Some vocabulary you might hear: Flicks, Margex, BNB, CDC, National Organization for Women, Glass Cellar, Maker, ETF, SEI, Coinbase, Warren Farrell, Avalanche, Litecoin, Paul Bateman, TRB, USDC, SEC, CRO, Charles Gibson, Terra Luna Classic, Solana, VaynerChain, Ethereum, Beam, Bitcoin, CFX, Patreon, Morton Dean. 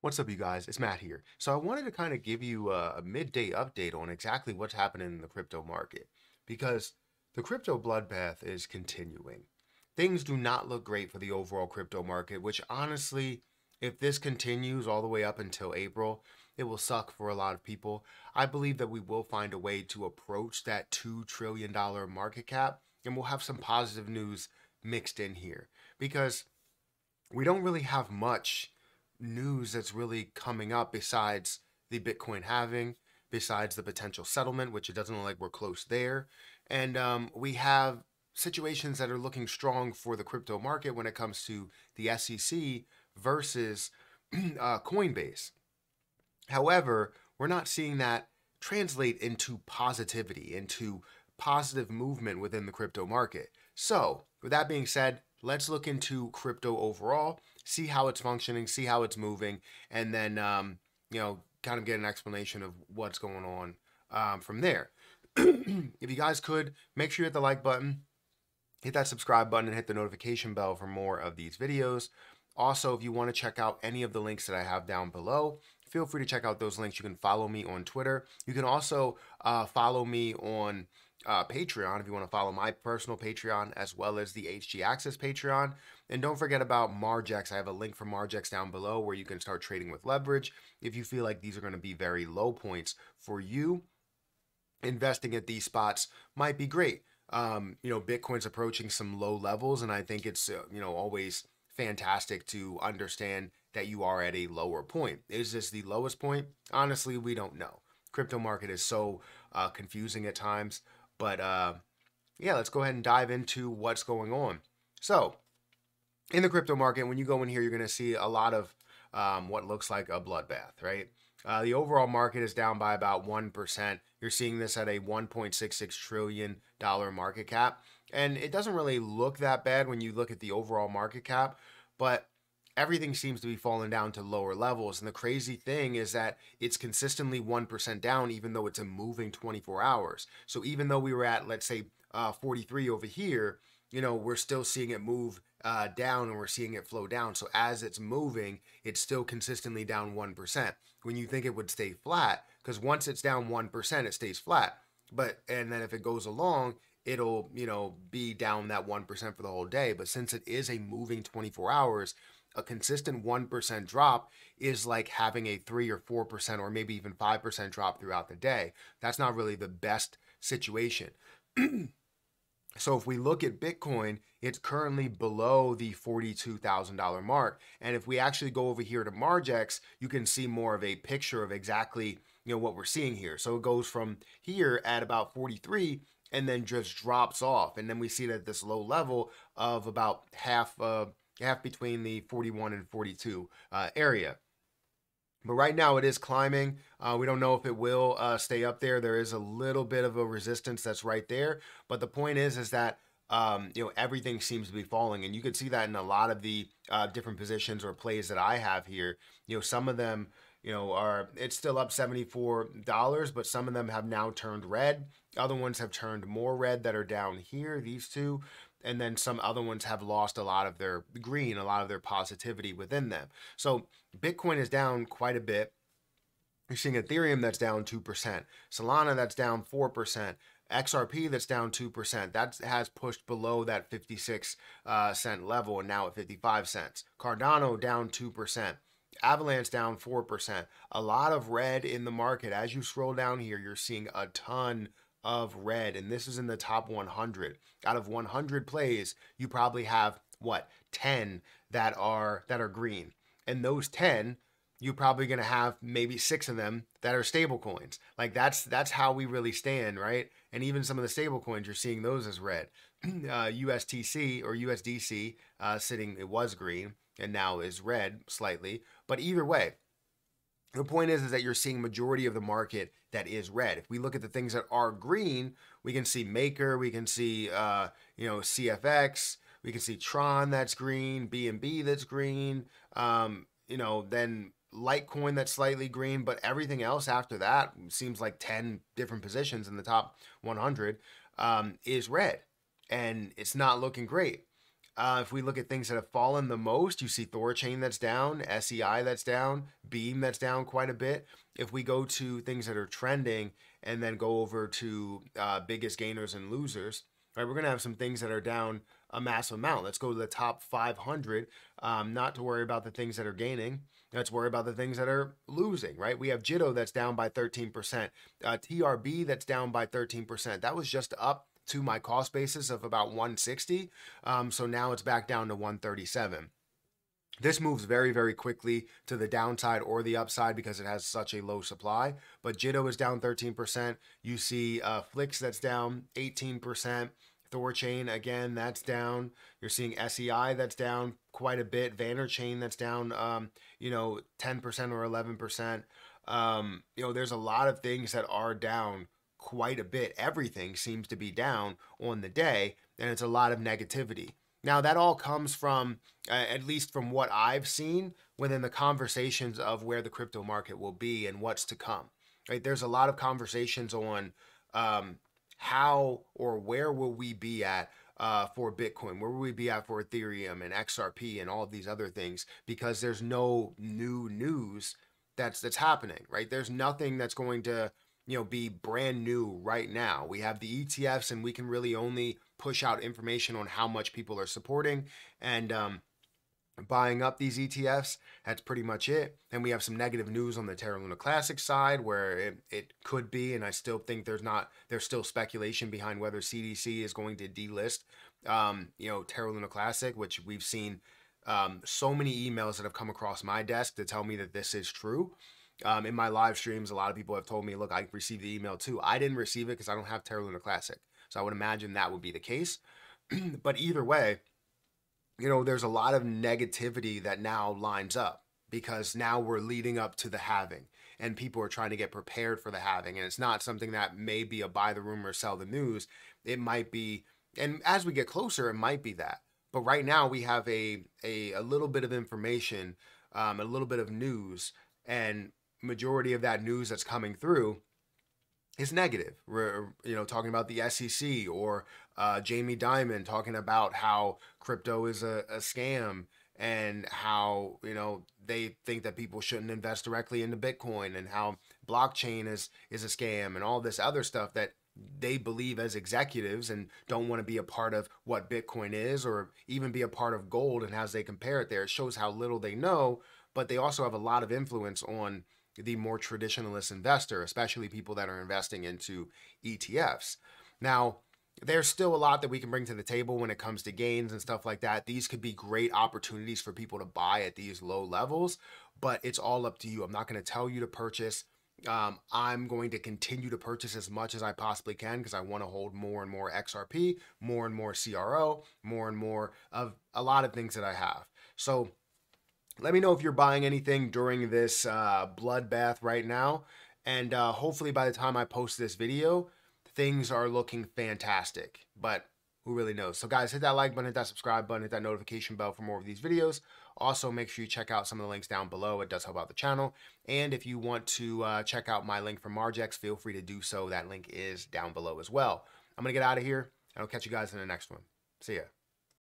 What's up, you guys? It's Matt here. So I wanted to kind of give you a midday update on exactly what's happening in the crypto market, because the crypto bloodbath is continuing. Things do not look great for the overall crypto market, which honestly, if this continues all the way up until April, it will suck for a lot of people. I believe that we will find a way to approach that $2 trillion market cap, and we'll have some positive news mixed in here, because we don't really have much news that's really coming up besides the Bitcoin halving, besides the potential settlement, which it doesn't look like we're close there. And we have situations that are looking strong for the crypto market when it comes to the SEC versus Coinbase. However, we're not seeing that translate into positivity, into positive movement within the crypto market. So with that being said, let's look into crypto overall, see how it's functioning, see how it's moving, and then, you know, kind of get an explanation of what's going on from there. If you guys could, make sure you hit the like button, hit that subscribe button, and hit the notification bell for more of these videos. Also, if you want to check out any of the links that I have down below, feel free to check out those links. You can follow me on Twitter. You can also follow me on Patreon if you want to follow my personal Patreon as well as the HG Access Patreon. And don't forget about Margex. I have a link for Margex down below where you can start trading with leverage if you feel like these are going to be very low points for you. Investing at these spots might be great. You know, Bitcoin's approaching some low levels, and I think it's you know, always fantastic to understand that you are at a lower point. Is this the lowest point? Honestly, we don't know. Crypto market is so confusing at times. But yeah, let's go ahead and dive into what's going on. So in the crypto market, when you go in here, you're going to see a lot of what looks like a bloodbath, right? The overall market is down by about 1%. You're seeing this at a $1.66 trillion market cap. And it doesn't really look that bad when you look at the overall market cap, but everything seems to be falling down to lower levels. And the crazy thing is that it's consistently 1% down, even though it's a moving 24 hours. So even though we were at, let's say, 43 over here, you know, we're still seeing it move down, and we're seeing it flow down. So as it's moving, it's still consistently down 1%. When you think it would stay flat, because once it's down 1%, it stays flat. But, and then if it goes along, it'll, you know, be down that 1% for the whole day. But since it is a moving 24 hours, a consistent 1% drop is like having a 3 or 4% or maybe even 5% drop throughout the day. That's not really the best situation. So if we look at Bitcoin, it's currently below the $42,000 mark. And if we actually go over here to Margex, you can see more of a picture of exactly, you know, what we're seeing here. So it goes from here at about 43 and then just drops off. And then we see that this low level of about half between the 41 and 42 area. But right now it is climbing. We don't know if it will stay up there. There is a little bit of a resistance that's right there. But the point is that you know, everything seems to be falling. And you can see that in a lot of the different positions or plays that I have here. You know, some of them, you know, are, it's still up $74, but some of them have now turned red. Other ones have turned more red that are down here, these two. And then some other ones have lost a lot of their green, a lot of their positivity within them. So Bitcoin is down quite a bit. You're seeing Ethereum that's down 2%. Solana that's down 4%. XRP that's down 2%. That has pushed below that 56 cent level, and now at 55 cents. Cardano down 2%. Avalanche down 4%. A lot of red in the market. As you scroll down here, you're seeing a ton of red, and this is in the top 100. Out of 100 plays, you probably have what, 10 that are green, and those 10, you're probably gonna have maybe 6 of them that are stable coins. Like that's how we really stand, right? And even some of the stable coins, you're seeing those as red. USTC or USDC sitting, it was green and now is red slightly, but either way, the point is that you're seeing majority of the market that is red. If we look at the things that are green, we can see Maker, we can see you know, CFX, we can see Tron that's green, BNB that's green, you know, then Litecoin that's slightly green, but everything else after that seems like 10 different positions in the top 100 is red, and it's not looking great. If we look at things that have fallen the most, you see ThorChain that's down, SEI that's down, Beam that's down quite a bit. If we go to things that are trending and then go over to biggest gainers and losers, right, we're going to have some things that are down a massive amount. Let's go to the top 500, not to worry about the things that are gaining. Let's worry about the things that are losing, right? We have Jito that's down by 13%, TRB that's down by 13%. That was just up to my cost basis of about 160. So now it's back down to 137. This moves very, very quickly to the downside or the upside because it has such a low supply. But Jito is down 13%. You see Flicks that's down 18%. ThorChain, again, that's down. You're seeing SEI that's down quite a bit. VaynerChain that's down, 10% or 11%. There's a lot of things that are down quite a bit. Everything seems to be down on the day, and it's a lot of negativity. Now, that all comes from, at least from what I've seen within the conversations of where the crypto market will be and what's to come, right? There's a lot of conversations on how or where will we be at for Bitcoin, where will we be at for Ethereum and XRP and all of these other things, because there's no new news that's happening, right? There's nothing that's going to be brand new right now. We have the ETFs, and we can really only push out information on how much people are supporting and buying up these ETFs. That's pretty much it. And we have some negative news on the Terra Luna Classic side, where it could be, and I still think there's still speculation behind whether CDC is going to delist, Terra Luna Classic, which we've seen so many emails that have come across my desk to tell me that this is true. In my live streams, a lot of people have told me, look, I received the email too. I didn't receive it because I don't have Terra Luna Classic. So I would imagine that would be the case. But either way, there's a lot of negativity that now lines up because now we're leading up to the halving and people are trying to get prepared for the halving. And it's not something that may be a buy the rumor, sell the news. It might be, and as we get closer, it might be that. But right now we have a little bit of information, a little bit of news, and majority of that news that's coming through is negative. We're, talking about the SEC or Jamie Dimon talking about how crypto is a scam and how, they think that people shouldn't invest directly into Bitcoin and how blockchain is a scam and all this other stuff that they believe as executives and don't want to be a part of what Bitcoin is or even be a part of gold and as they compare it there. It shows how little they know, but they also have a lot of influence on the more traditionalist investor, especially people that are investing into ETFs. Now, there's still a lot that we can bring to the table when it comes to gains and stuff like that. These could be great opportunities for people to buy at these low levels, but it's all up to you. I'm not going to tell you to purchase. I'm going to continue to purchase as much as I possibly can because I want to hold more and more XRP, more and more CRO, more and more of a lot of things that I have. So let me know if you're buying anything during this bloodbath right now. And hopefully by the time I post this video, things are looking fantastic. But who really knows? So guys, hit that like button, hit that subscribe button, hit that notification bell for more of these videos. Also, make sure you check out some of the links down below. It does help out the channel. And if you want to check out my link for Margex, feel free to do so. That link is down below as well. I'm going to get out of here, and I'll catch you guys in the next one. See ya.